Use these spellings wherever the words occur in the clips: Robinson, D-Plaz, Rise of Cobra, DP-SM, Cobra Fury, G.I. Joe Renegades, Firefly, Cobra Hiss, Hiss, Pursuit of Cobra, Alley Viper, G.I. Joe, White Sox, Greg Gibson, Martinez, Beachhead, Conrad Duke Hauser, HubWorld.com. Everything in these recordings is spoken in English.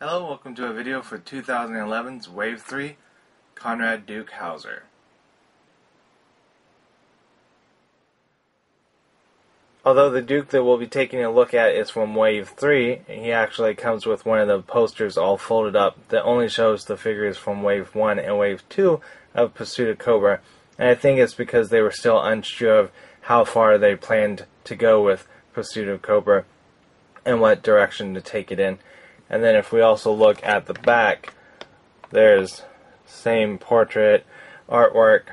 Hello, welcome to a video for 2011's Wave 3, Conrad Duke Hauser. Although the Duke that we'll be taking a look at is from Wave 3, and he actually comes with one of the posters all folded up that only shows the figures from Wave 1 and Wave 2 of Pursuit of Cobra, and I think it's because they were still unsure of how far they planned to go with Pursuit of Cobra and what direction to take it in. And then if we also look at the back, there's same portrait artwork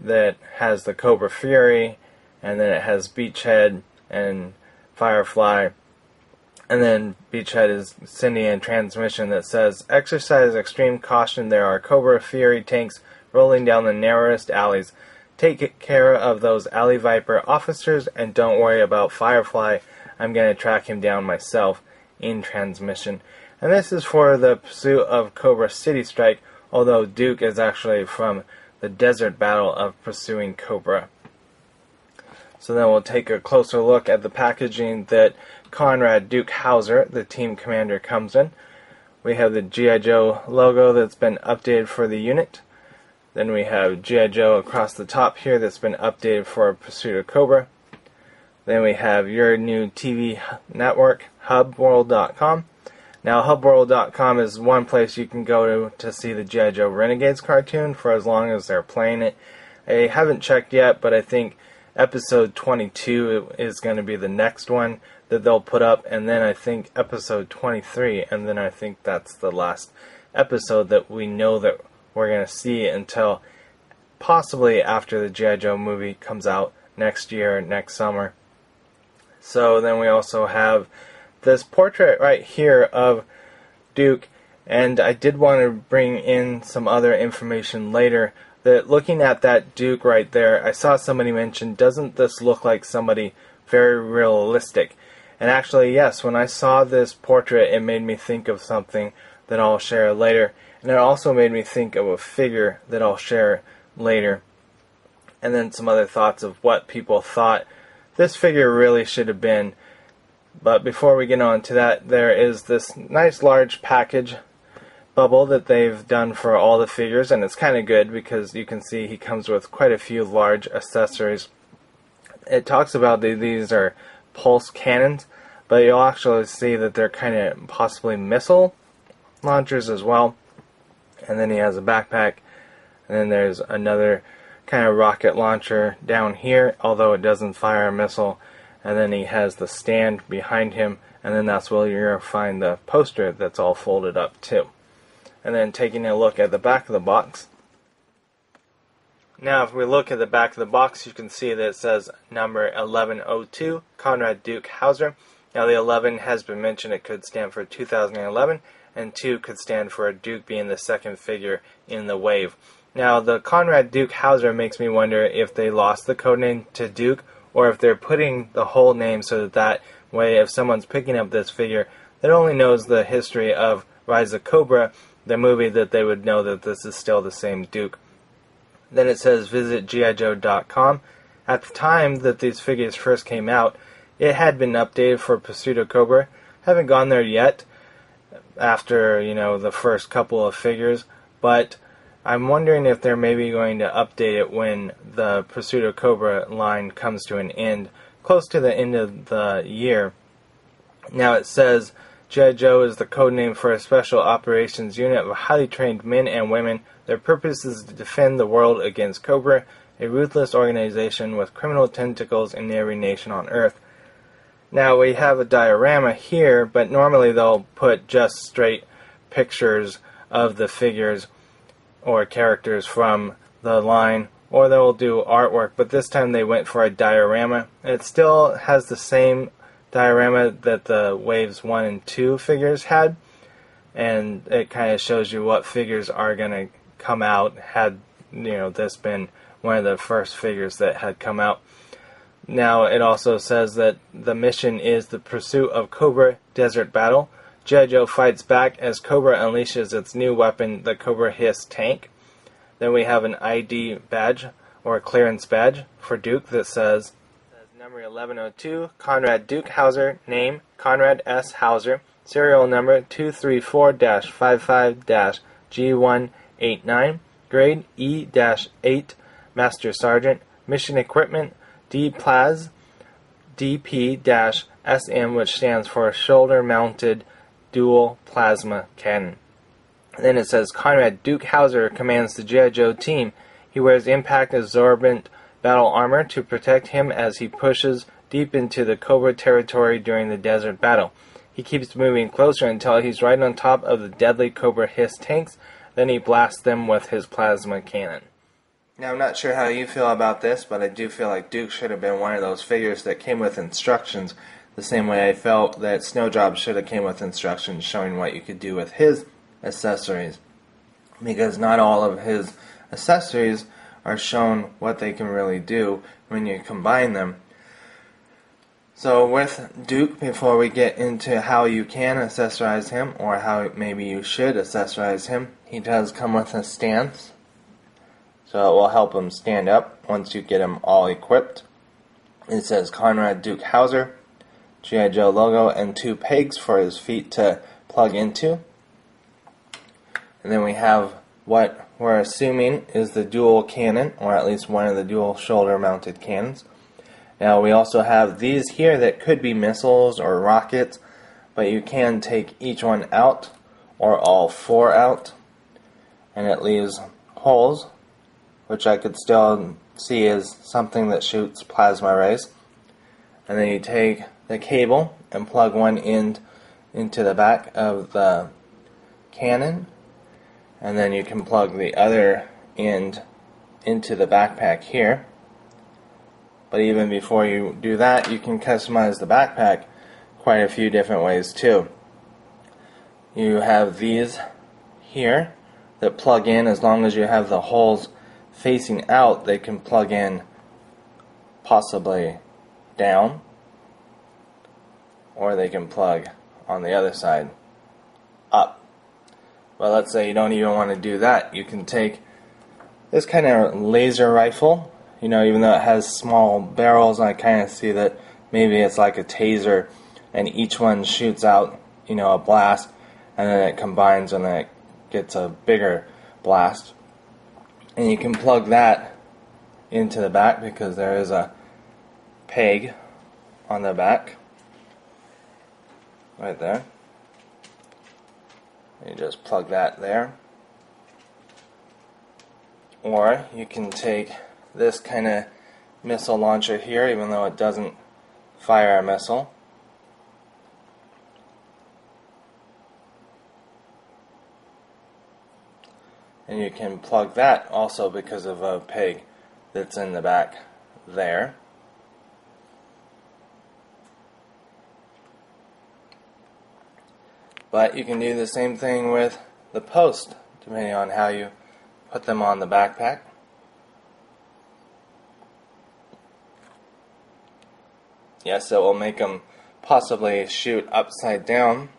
that has the Cobra Fury, and then it has Beachhead and Firefly, and then Beachhead is sending in transmission that says, "Exercise extreme caution, there are Cobra Fury tanks rolling down the narrowest alleys. Take care of those Alley Viper officers and don't worry about Firefly, I'm going to track him down myself." In transmission. And this is for the Pursuit of Cobra City Strike, although Duke is actually from the desert battle of pursuing Cobra. So then we'll take a closer look at the packaging that Conrad Duke Hauser, the team commander, comes in. We have the G.I. Joe logo that's been updated for the unit. Then we have G.I. Joe across the top here that's been updated for Pursuit of Cobra. Then we have your new TV network, HubWorld.com. Now, HubWorld.com is one place you can go to see the G.I. Joe Renegades cartoon for as long as they're playing it. I haven't checked yet, but I think episode 22 is going to be the next one that they'll put up, and then I think episode 23, and then I think that's the last episode that we know that we're going to see until possibly after the G.I. Joe movie comes out next year, next summer. So then we also have this portrait right here of Duke, and I did want to bring in some other information later. That looking at that Duke right there, I saw somebody mention, doesn't this look like somebody very realistic? And actually, yes, when I saw this portrait, it made me think of something that I'll share later, and it also made me think of a figure that I'll share later, and then some other thoughts of what people thought this figure really should have been. But before we get on to that, there is this nice large package bubble that they've done for all the figures, and it's kind of good because you can see he comes with quite a few large accessories. It talks about these are pulse cannons, but you'll actually see that they're kind of possibly missile launchers as well. And then he has a backpack, and then there's another kind of rocket launcher down here, although it doesn't fire a missile, and then he has the stand behind him, and then that's where you're going to find the poster that's all folded up too. And then taking a look at the back of the box. Now if we look at the back of the box, you can see that it says number 1102, Conrad Duke Hauser. Now the 11 has been mentioned, it could stand for 2011, and 2 could stand for a Duke being the second figure in the wave. Now, the Conrad Duke Hauser makes me wonder if they lost the codename to Duke, or if they're putting the whole name so that way if someone's picking up this figure that only knows the history of Rise of Cobra, the movie, that they would know that this is still the same Duke. Then it says visit GIJoe.com. At the time that these figures first came out, it had been updated for Pursuit of Cobra. Haven't gone there yet after, you know, the first couple of figures, but I'm wondering if they're maybe going to update it when the Pursuit of Cobra line comes to an end, close to the end of the year. Now it says, G.I. Joe is the codename for a special operations unit of highly trained men and women. Their purpose is to defend the world against Cobra, a ruthless organization with criminal tentacles in every nation on Earth. Now we have a diorama here, but normally they'll put just straight pictures of the figures or characters from the line, or they'll do artwork, but this time they went for a diorama. It still has the same diorama that the Waves 1 and 2 figures had, and it kind of shows you what figures are going to come out had, you know, this been one of the first figures that had come out. Now it also says that the mission is the Pursuit of Cobra Desert Battle. G.I. Joe fights back as Cobra unleashes its new weapon, the Cobra Hiss tank. Then we have an ID badge, or a clearance badge, for Duke that says number 1102, Conrad Duke Hauser, name Conrad S. Hauser, serial number 234-55-G189, grade E-8, Master Sergeant, Mission Equipment, D-Plaz, DP-SM, which stands for Shoulder-Mounted Dual Plasma Cannon. And then it says, Conrad Duke Hauser commands the G.I. Joe team. He wears impact absorbent battle armor to protect him as he pushes deep into the Cobra territory during the desert battle. He keeps moving closer until he's right on top of the deadly Cobra Hiss tanks. Then he blasts them with his plasma cannon. Now, I'm not sure how you feel about this, but I do feel like Duke should have been one of those figures that came with instructions, the same way I felt that Snowjob should have came with instructions showing what you could do with his accessories, because not all of his accessories are shown what they can really do when you combine them. So with Duke, before we get into how you can accessorize him, or how maybe you should accessorize him, he does come with a stance, so it will help him stand up once you get him all equipped. It says Conrad Duke Hauser, G.I. Joe logo, and two pegs for his feet to plug into. And then we have what we're assuming is the dual cannon, or at least one of the dual shoulder mounted cannons. Now we also have these here that could be missiles or rockets, but you can take each one out or all four out, and it leaves holes, which I could still see as something that shoots plasma rays. And then you take the cable and plug one end into the back of the cannon, and then you can plug the other end into the backpack here. But even before you do that, you can customize the backpack quite a few different ways too. You have these here that plug in. As long as you have the holes facing out, they can plug in possibly down, or they can plug on the other side up. But let's say you don't even want to do that. You can take this kind of laser rifle. You know, even though it has small barrels, I kind of see that maybe it's like a taser, and each one shoots out, you know, a blast, and then it combines and then it gets a bigger blast. And you can plug that into the back because there is a peg on the back right there. You just plug that there. Or you can take this kind of missile launcher here, even though it doesn't fire a missile. And you can plug that also because of a peg that's in the back there. But you can do the same thing with the post, depending on how you put them on the backpack. Yes, it will make them possibly shoot upside down.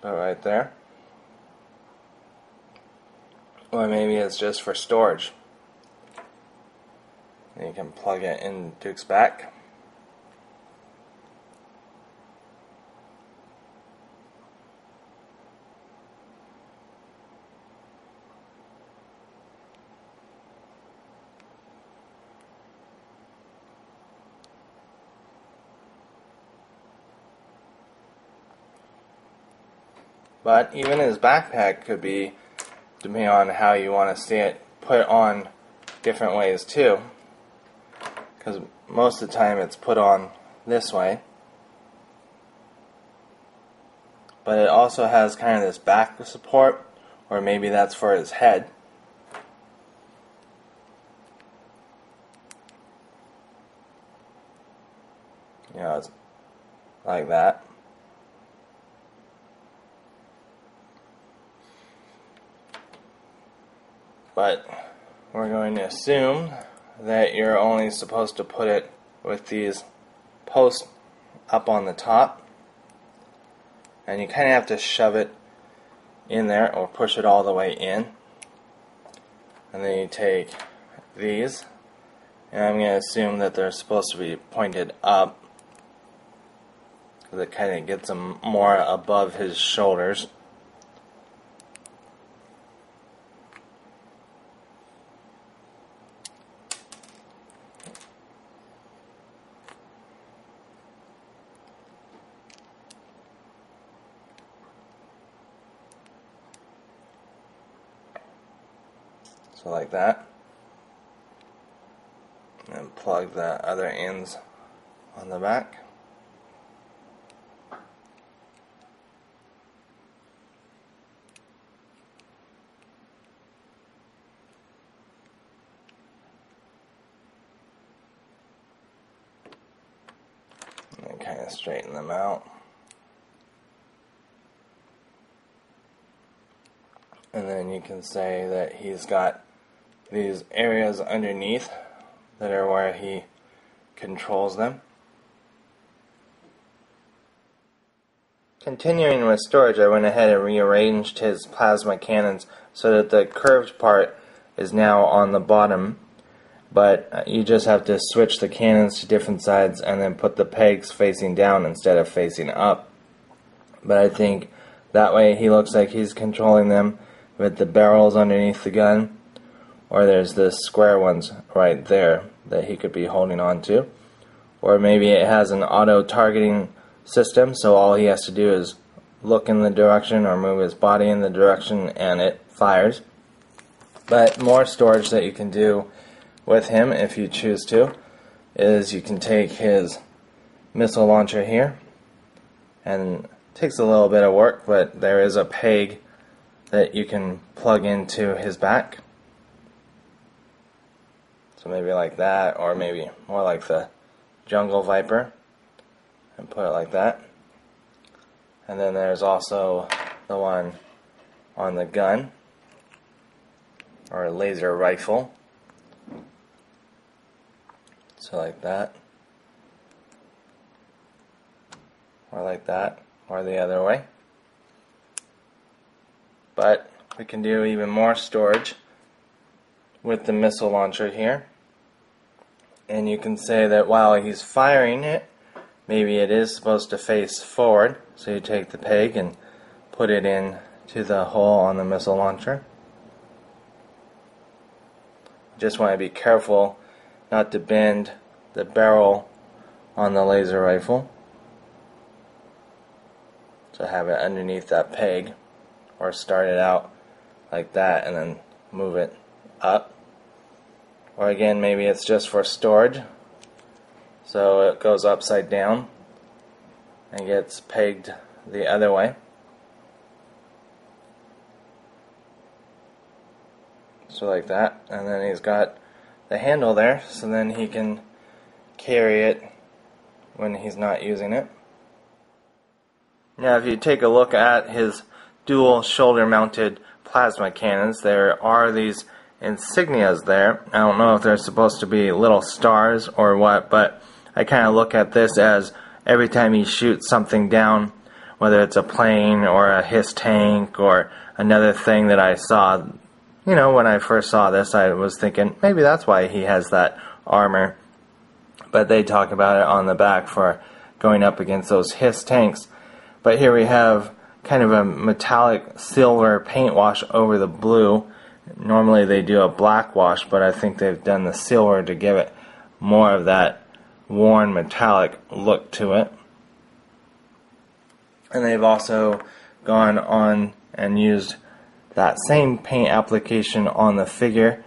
But right there. Or maybe it's just for storage. You can plug it in Duke's back. But even his backpack could be, depending on how you want to see it, put on different ways too. Because most of the time it's put on this way. But it also has kind of this back support, or maybe that's for his head. You know, it's like that. But we're going to assume that you're only supposed to put it with these posts up on the top, and you kind of have to shove it in there or push it all the way in. and then you take these, and I'm going to assume that they're supposed to be pointed up because it kind of gets them more above his shoulders. So like that, and plug the other ends on the back. And then kind of straighten them out. And then you can say that he's got these areas underneath that are where he controls them. Continuing with storage, I went ahead and rearranged his plasma cannons so that the curved part is now on the bottom, but you just have to switch the cannons to different sides and then put the pegs facing down instead of facing up. But I think that way he looks like he's controlling them with the barrels underneath the gun. Or there's the square ones right there that he could be holding on to. Or maybe it has an auto-targeting system, so all he has to do is look in the direction or move his body in the direction and it fires. But more storage that you can do with him, if you choose to, is you can take his missile launcher here. And it takes a little bit of work, but there is a peg that you can plug into his back. So maybe like that, or maybe more like the Jungle Viper, and put it like that. And then there's also the one on the gun, or a laser rifle. So like that, or like that, or the other way. But we can do even more storage with the missile launcher here. And you can say that while he's firing it, maybe it is supposed to face forward, so you take the peg and put it in to the hole on the missile launcher. Just want to be careful not to bend the barrel on the laser rifle, so have it underneath that peg, or start it out like that and then move it up. Or again, maybe it's just for storage, so it goes upside down and gets pegged the other way. So like that, and then he's got the handle there, so then he can carry it when he's not using it. Now if you take a look at his dual shoulder mounted plasma cannons, there are these insignias there. I don't know if they're supposed to be little stars or what, but I kind of look at this as every time he shoots something down, whether it's a plane or a Hiss tank or another thing that I saw, you know, when I first saw this I was thinking maybe that's why he has that armor, but they talk about it on the back for going up against those Hiss tanks. But here we have kind of a metallic silver paint wash over the blue. Normally they do a black wash, but I think they've done the silver to give it more of that worn metallic look to it. And they've also gone on and used that same paint application on the figure.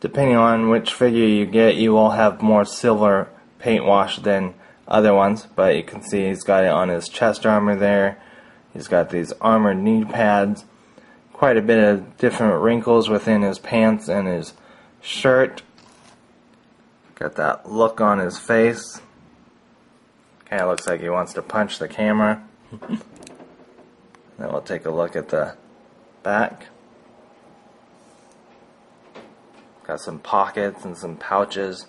Depending on which figure you get, you will have more silver paint wash than other ones, but you can see he's got it on his chest armor there. He's got these armored knee pads, quite a bit of different wrinkles within his pants and his shirt. Got that look on his face. Kind of looks like he wants to punch the camera. Then we'll take a look at the back. Got some pockets and some pouches.